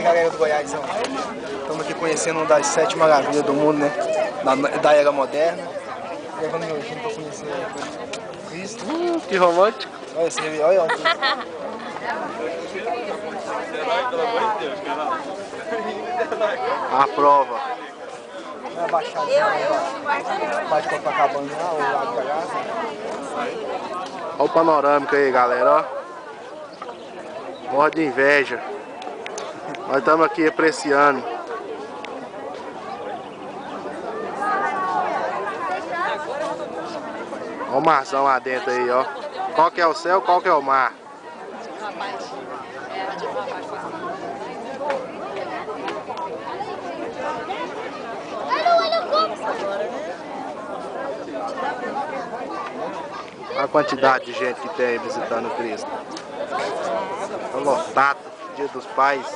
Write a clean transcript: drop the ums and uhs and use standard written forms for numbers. Galera do Goiás, estamos aqui conhecendo uma das 7 maravilhas do mundo, né? Da era moderna. Levando meu time para conhecer Cristo. Que romântico. Olha esse revê, olha. A prova. Uma baixada. Bate Copacabana lá, o lado da Gávea. Olha o panorâmico aí, galera. Ó. Morre de inveja. Nós estamos aqui apreciando. Olha o marzão lá dentro aí, ó. Qual que é o céu, qual que é o mar? Olha a quantidade de gente que tem visitando Cristo. Tá lotado, Dia dos Pais.